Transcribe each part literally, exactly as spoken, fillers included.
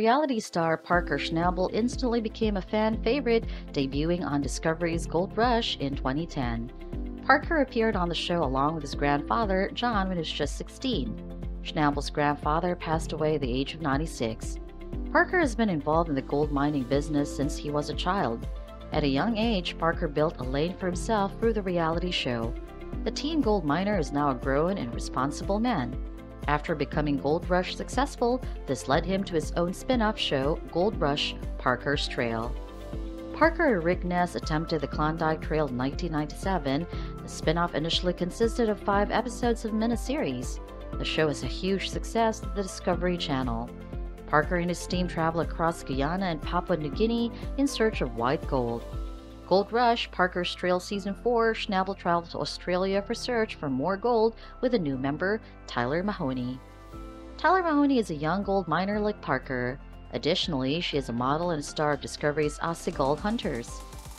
reality star Parker Schnabel instantly became a fan favorite, debuting on Discovery's Gold Rush in twenty ten. Parker appeared on the show along with his grandfather, John, when he was just sixteen. Schnabel's grandfather passed away at the age of ninety-six. Parker has been involved in the gold mining business since he was a child. At a young age, Parker built a lane for himself through the reality show. The teen gold miner is now a grown and responsible man. After becoming Gold Rush successful, this led him to his own spin-off show, Gold Rush: Parker's Trail. Parker and Rick Ness attempted the Klondike Trail in nineteen ninety-seven. The spin-off initially consisted of five episodes of miniseries. The show is a huge success at the Discovery Channel. Parker and his team travel across Guyana and Papua New Guinea in search of white gold. Gold Rush: Parker's Trail Season four, Schnabel travels to Australia for search for more gold with a new member, Tyler Mahoney. Tyler Mahoney is a young gold miner like Parker. Additionally, she is a model and a star of Discovery's Aussie Gold Hunters.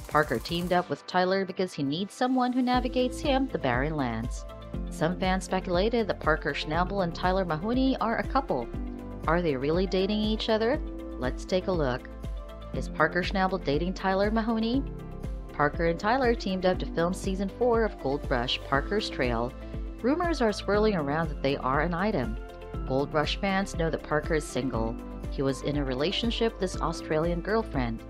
Parker teamed up with Tyler because he needs someone who navigates him the barren lands. Some fans speculated that Parker Schnabel and Tyler Mahoney are a couple. Are they really dating each other? Let's take a look. Is Parker Schnabel dating Tyler Mahoney? Parker and Tyler teamed up to film Season four of Gold Rush: Parker's Trail. Rumors are swirling around that they are an item. Gold Rush fans know that Parker is single. He was in a relationship with his Australian girlfriend.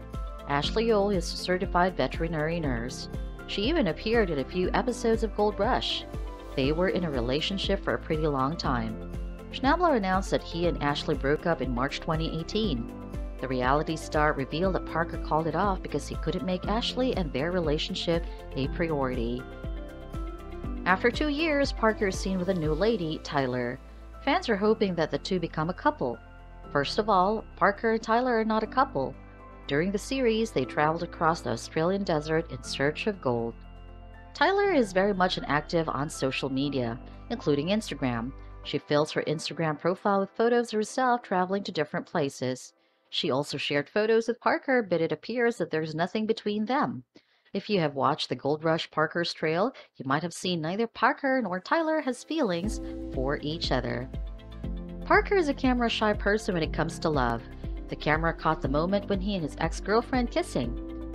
Ashley Yohl is a certified veterinary nurse. She even appeared in a few episodes of Gold Rush. They were in a relationship for a pretty long time. Schnabel announced that he and Ashley broke up in March twenty eighteen. The reality star revealed that Parker called it off because he couldn't make Ashley and their relationship a priority. After two years, Parker is seen with a new lady, Tyler. Fans are hoping that the two become a couple. First of all, Parker and Tyler are not a couple. During the series, they traveled across the Australian desert in search of gold. Tyler is very much active on social media, including Instagram. She fills her Instagram profile with photos of herself traveling to different places. She also shared photos with Parker, but it appears that there's nothing between them. If you have watched the Gold Rush: Parker's Trail, you might have seen neither Parker nor Tyler has feelings for each other. Parker is a camera-shy person when it comes to love. The camera caught the moment when he and his ex-girlfriend kissing.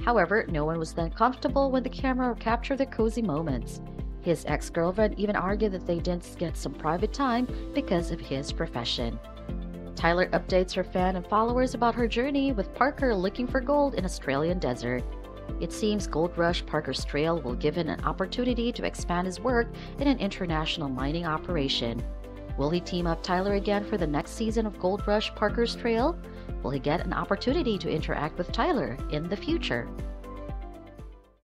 However, no one was then comfortable when the camera captured their cozy moments. His ex-girlfriend even argued that they didn't get some private time because of his profession. Tyler updates her fan and followers about her journey with Parker looking for gold in Australian desert. It seems Gold Rush: Parker's Trail will give him an opportunity to expand his work in an international mining operation. Will he team up Tyler again for the next season of Gold Rush: Parker's Trail? Will he get an opportunity to interact with Tyler in the future?